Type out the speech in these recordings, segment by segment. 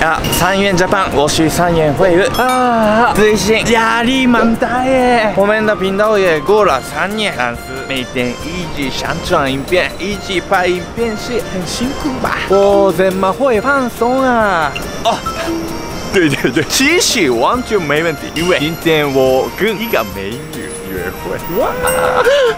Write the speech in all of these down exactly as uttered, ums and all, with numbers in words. あ、さんえんジャパン、我需さんえん汇入啊！最新压力蛮大耶。我们的频道也过了三年，但是每天一直上传影片，一直拍影片是很辛苦吧？我怎么会放松啊？哦。 对对对，其实完全没问题，因为今天我跟一个美女约会，哇，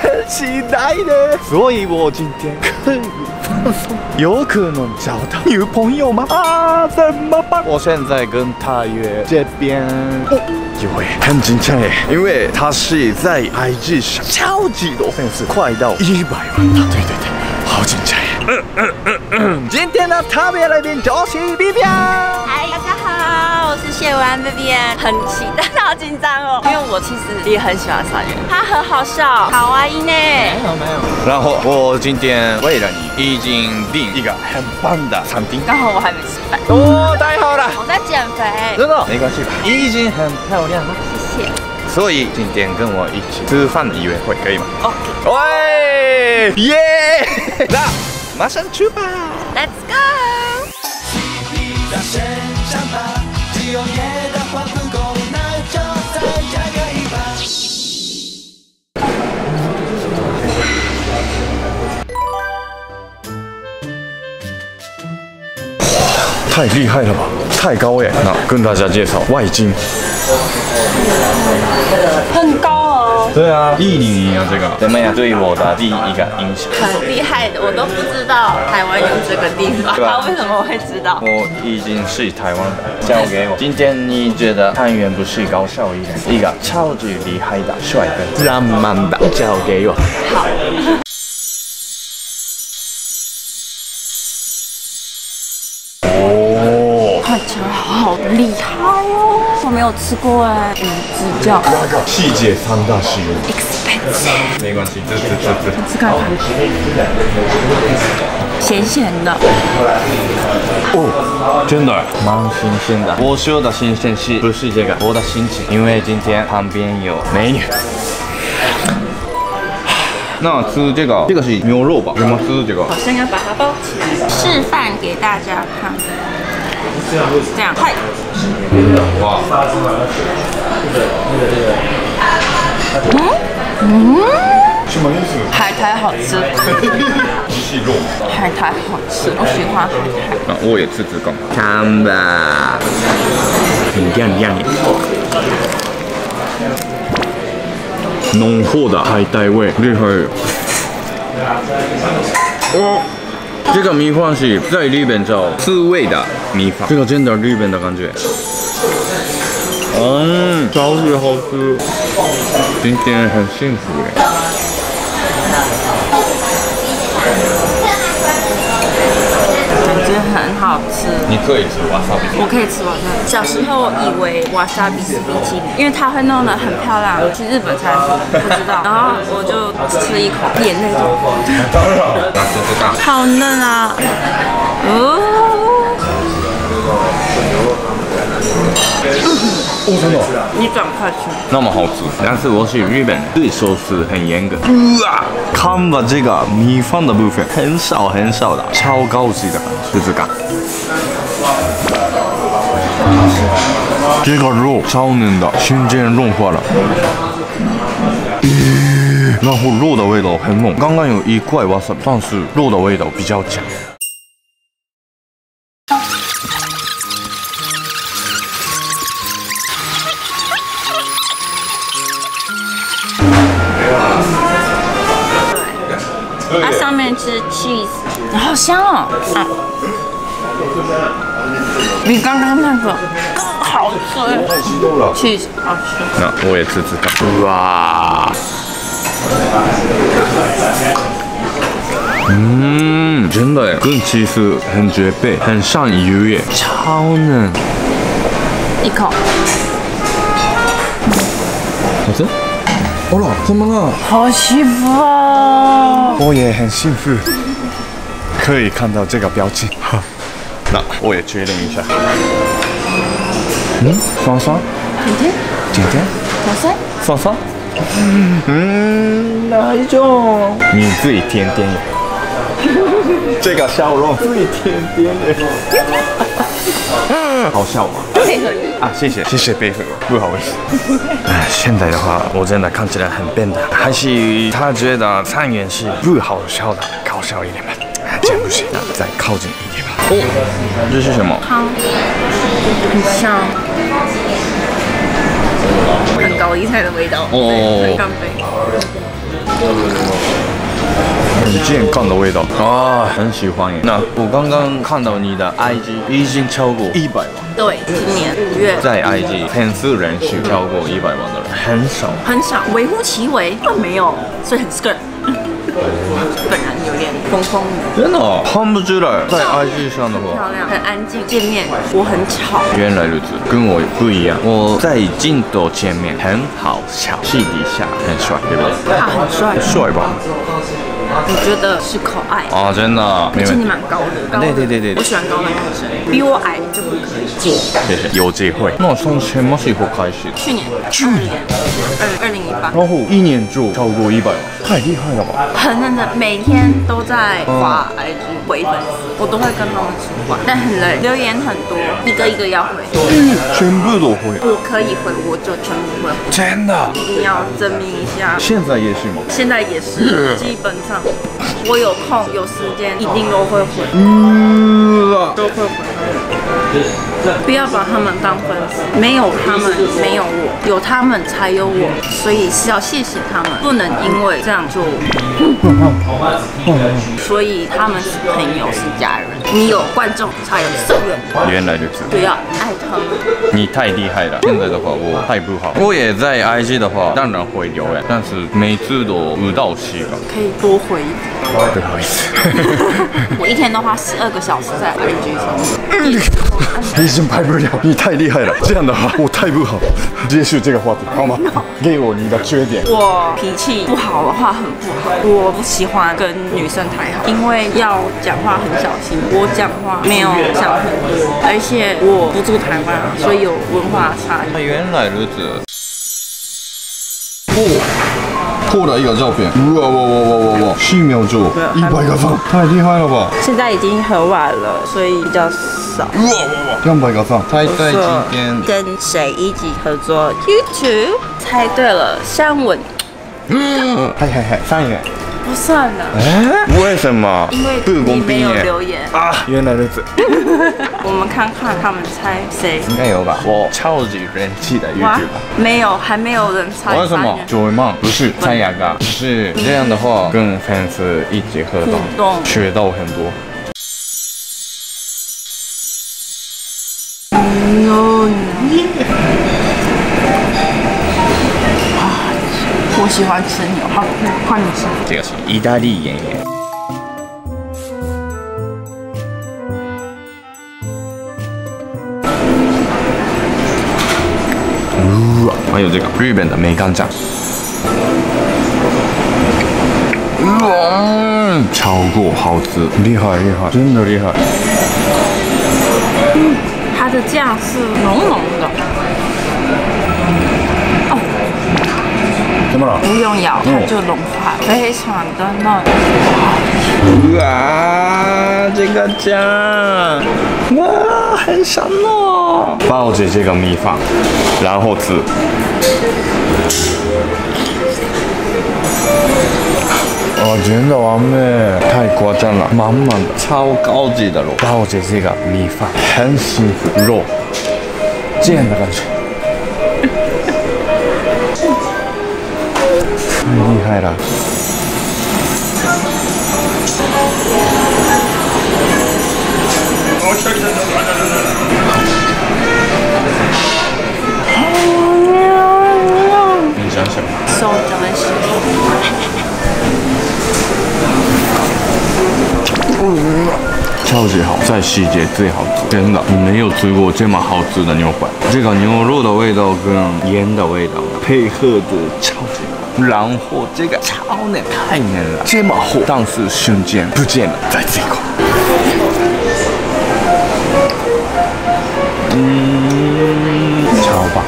很期待的，所以我今天可以放松，有可能找到女朋友吗？啊，怎么办？我现在跟她约这边。哦 机会很紧张耶，因为他是在 I G 上超级多粉丝，快到一百万了。对对对，好紧张耶。嗯嗯嗯嗯。今天的特别来宾就是 Vivian。嗨，大家好，我是谢完 Vivian， 很期待，好紧张哦，因为我其实也很喜欢三元，他很好笑，好啊，因呢。没有没有。然后我今天为了你已经订一个很棒的餐厅，然后我还没吃饭。哦，太好了。我在减肥。真的？没关系吧？已经很漂亮。 谢谢。所以今天跟我一起吃饭的约会可以吗？哦，喂，耶！那马上出发 ，Let's go！ 太厉害了吧，太高耶！那跟大家介绍外景。 很高哦。对啊，一零零啊，这个怎么样？对我的第一个印象。很厉害的，我都不知道台湾有这个地方，他为什么我会知道？我已经是台湾人，交给我。今天你觉得汤圆不是搞笑艺人，一个超级厉害的帅哥，浪漫的，交给我。好。哦，看起来好厉害哦。 我没有吃过哎，嗯，指教。细节三大实用。expensive。没关系，这这这这。吃看看。咸咸的。哦，真的，蛮新鲜的。我说的新鲜是不是这个？我的心情，因为今天旁边有美女。那吃这个，这个是牛肉吧？怎么吃这个？好像要把它包起来，示范给大家看。 这样快！哇！嗯嗯，海苔好吃，海苔好吃，我喜欢海苔。啊，我也吃这个。看吧，很亮亮耶，浓厚的海带味，厉害。哇！ 这个米饭是在日本叫刺猬的米饭，这个真的日本的感觉。嗯，超级好吃，今天很幸福耶。感觉很好吃。你可以吃瓦萨比，我可以吃瓦萨比。小时候以为瓦萨比是冰淇淋，因为它会弄得很漂亮，去日本才不知道。然后我就吃一口，眼泪就。 好嫩啊！哦，真的，你赶快吃。那么好吃，但是我是日本人，对寿司很严格。哇，看吧，这个米饭的部分很少很少的，超高级的，这是干。这个肉超嫩的，瞬间融化了。 然后肉的味道很浓，刚刚有一块瓦萨比，但是肉的味道比较强。它上面是 cheese， 好香哦！啊，比刚刚那个更好吃。cheese 好吃。那我也吃吃看。哇！ 嗯，真的耶，跟起司很绝配，很上油耶，超嫩。一口，好吃？哦啦，怎么了？好幸福啊！我也很幸福，可以看到这个标记。那我也确认一下。嗯，酸酸。今天？今天？酸酸？酸酸？ 嗯，哪一种？你自己点点。这个笑容最甜甜的，好笑吗？配合你啊，谢谢谢谢配合我，不好意思。哎，现在的话，我真的看起来很笨的，还是他觉得三元是不好笑的，搞笑一点吧。这样不行，再靠近一点吧。哦，这是什么？汤，很香，很高丽菜的味道。哦，很干杯。 很健康的味道啊，很喜欢耶。那我刚刚看到你的 I G 已经超过一百万，对，今年五月在 I G 粉丝人数超过一百万的人很少，很少，微乎其微，但没有，所以很 skirt。本人有点疯疯的，真的看不出来。在 I G 上的话，漂亮，很安静，见面我很吵。原来如此，跟我不一样。我在镜头前面很好笑，私底下很帅，对吧？他很帅，帅吧？ 我觉得是可爱啊，真的，而且你蛮高的，对对对对，我喜欢高的男生，比我矮就不可以接，谢谢，有机会。那我从什么时候开始？去年，去年，二二零一八，然后一年就超过一百万，太厉害了吧！很认真，每天都在发 I G 回粉丝，我都会跟他们说话，但很累，留言很多，一个一个要回，全部都回，我可以回我就全部回，真的，一定要证明一下。现在也是吗？现在也是，基本上。 我有空有时间，一定都会回，嗯、都会回。不要把他们当粉丝，没有他们没有我，有他们才有我，所以是要谢谢他们，不能因为这样就。所以他们是朋友，是家人。你有观众才有资源。原来就是。不要爱他们。你太厉害了，现在的话我太不好。我也在 I G 的话，当然会留言，但是每次都五到七个。可以多。 回一点，不好意思，我一天的话十二个小时在 I G 上面，已经拍不了，你太厉害了。这样的话我太不好，结束这个话题好吗？给我你的缺点。我脾气不好的话很不好，我不喜欢跟女生太好，因为要讲话很小心。我讲话没有想很多，而且我不住台湾，所以有文化差异。原来如此。哦。 破了一个照片，哇哇哇哇哇哇！七秒钟，一百个赞，太厉害了吧！现在已经很晚了，所以比较少。哇哇哇！两百个赞，猜对今天跟谁一起合作 YouTube？ 猜对了，山文。嗯，嗨嗨嗨，三元。 不算了，哎，为什么？因为你没有留言啊！原来的这，我们看看他们猜谁，应该有吧？我超级人气的 YouTube， 没有，还没有人猜。为什么？追梦不是猜牙膏，是这样的话跟粉丝一起合作，学到很多。 我喜欢吃牛，好，换你吃。这个是意大利演员。哇、呃，还有这个日本的梅干酱。哇，超过好吃，厉害厉害，真的厉害。嗯，它的酱是浓浓的。 不用咬，它就融化，非常的嫩。哇，这个酱，哇，很香哦！抱着这个米饭，然后吃。哦，真的完美，太夸张了，满满的，超高级的肉，抱着这个米饭，很幸福，肉，这样的感觉。 太厉害了！你想想，手怎么洗？超级好，在世界最好吃，真的，我没有吃过这么好吃的牛排。这个牛肉的味道跟盐的味道配合的超级好。 然后这个超嫩，太嫩了，这么厚，但是瞬间不见了，再吃一口。嗯，超棒。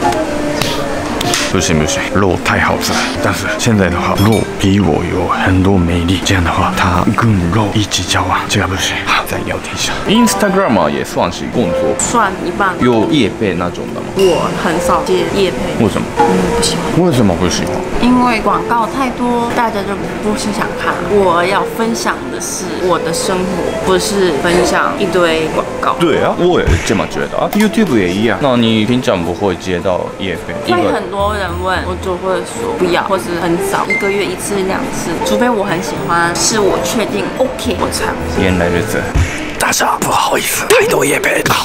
不行不行，肉太好吃了。但是现在的话，肉比我有很多魅力。这样的话，它跟肉一起交往，这个不行。好，再聊天一下。Instagram 啊，也算是工作，算一半。有业配那种的吗？我很少接业配。为什么？嗯，不喜欢。为什么不喜欢？因为广告太多，大家就不是想看。我要分享的是我的生活，不是分享一堆广告。对啊，我也这么觉得啊。YouTube 也一样。那你平常不会接到业配？会很多人问我，就会说不要，或是很少，一个月一次两次，除非我很喜欢，是我确定 OK 我才。原来如此，大家不好意思，太多业配了。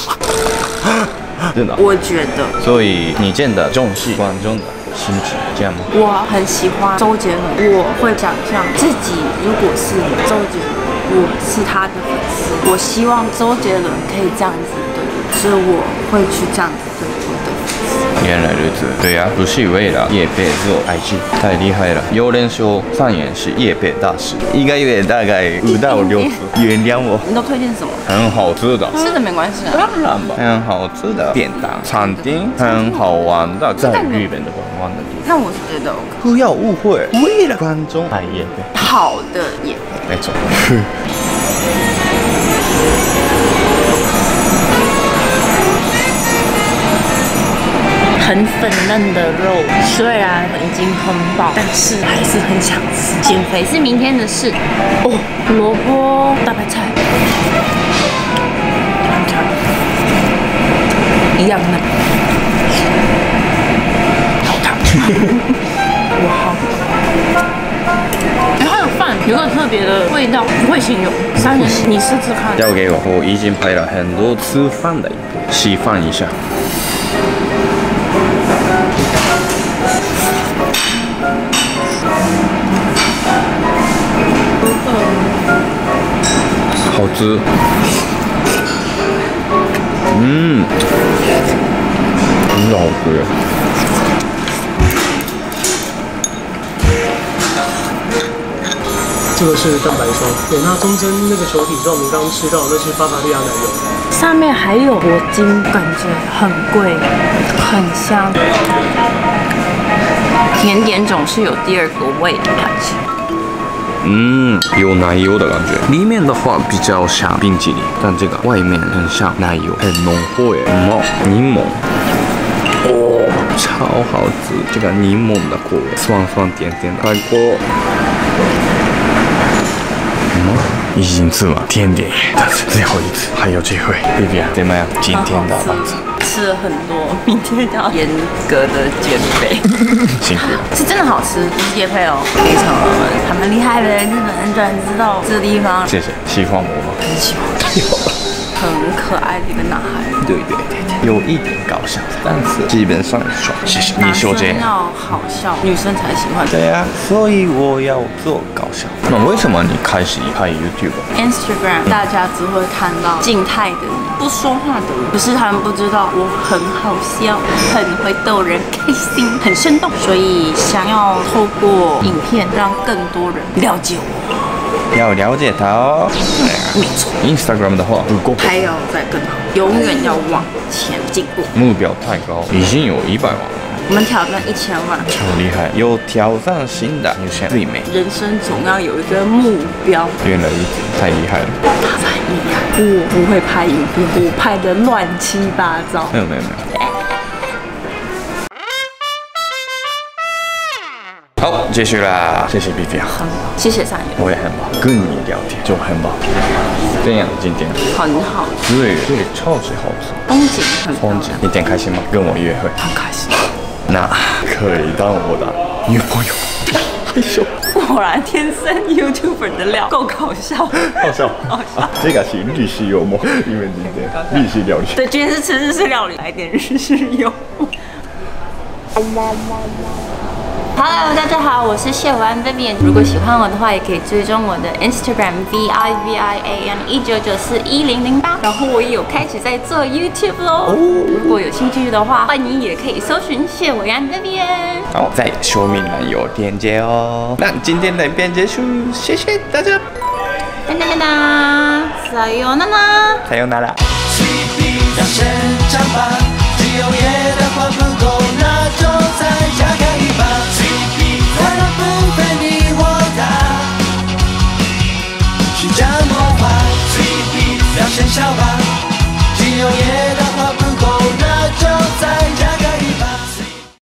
真的，我觉得。所以你真的重视观众的心情，这样吗？我很喜欢周杰伦，我会想象自己如果是周杰伦，我是他的粉丝，我希望周杰伦可以这样子对我，所以我会去这样子对我的粉丝。原来如此，对呀、啊，不是为了业配做 I G， 太厉害了。有人说上演是业配大师，一个月大概五到六次。原谅我。你都推荐什么？很好吃的。吃的没关系啊。当然吧。很好吃的便当，餐厅很好玩的，在日本的玩玩的地方。但我是觉得 OK。不要误会，为了观众拍业配。好的业配。没错。很粉嫩的肉，虽然已经很饱，但是还是很想吃。减肥是明天的事。哦，萝卜大白菜，一样嫩，好烫。哇，还有饭，有个特别的味道，不会形容。三人，你试试看。交给我，我已经拍了很多吃饭的影片，示范一下。好吃，嗯，真的好吃。这个是蛋白霜，对，那中间那个球体状，你刚刚吃到那是巴伐利亚奶油，上面还有铂金，感觉很贵，很香。甜点总是有第二个味的感觉。嗯，有奶油的感觉，里面的话比较像冰淇淋，但这个外面很像奶油，很浓厚耶。柠檬，哦，超好吃！这个柠檬的口味，酸酸甜甜的，太酷。嗯，已经吃完甜点，但是最后一次还有机会。Vivian，怎么样？今天的晚餐。吃了很多，明天要严格的减肥。辛苦了，是真的好吃，不是业配哦。非常他们厉害的人，日本人居然知道这个地方。谢谢，喜欢我吗？很喜欢，太好了。很可爱的一个男孩。对对对对，有一点搞笑，但是基本上爽。谢谢，你说这样要好笑，女生才喜欢。对呀，所以我要做搞笑。那为什么你开始拍 YouTube、Instagram？ 大家只会看到静态的你。不说话的人，可是他们不知道我很好笑，很会逗人开心，很生动，所以想要透过影片让更多人了解我，要了解他哦。没错 ，Instagram 的话不够，还要再更好，永远要往前进步。目标太高，已经有一百万了。我们挑战一千万，超厉害！有挑战性的女生最美。人生总要有一个目标。原来如此，太厉害了！太厉害！我不会拍影片，我拍的乱七八糟。没有没有没有。好，继续啦！谢谢 Vivian， 很棒，谢谢三爷，我也很棒，跟你聊天就很棒。这样今天很好，对对，超级好吃，风景很风景。你点开心吗？跟我约会？很开心。那可以当我的女朋友，害羞。果然天生 YouTuber 的料，够搞笑，好笑，好笑。这个是日式幽默，因为今天日式料理。对，今天是吃日式料理，来点日式幽默。Hello， 大家好，我是谢完 Vivian。如果喜欢我的话，也可以追踪我的 Instagram V I V I A N 一九九四一零零八。然后我也有开始在做 YouTube 喽。如果有兴趣的话，欢迎也可以搜寻谢完 Vivian。好，在说明栏有链接哦。那今天的影片结束，谢谢大家。哒哒哒哒，さよなら，さよなら。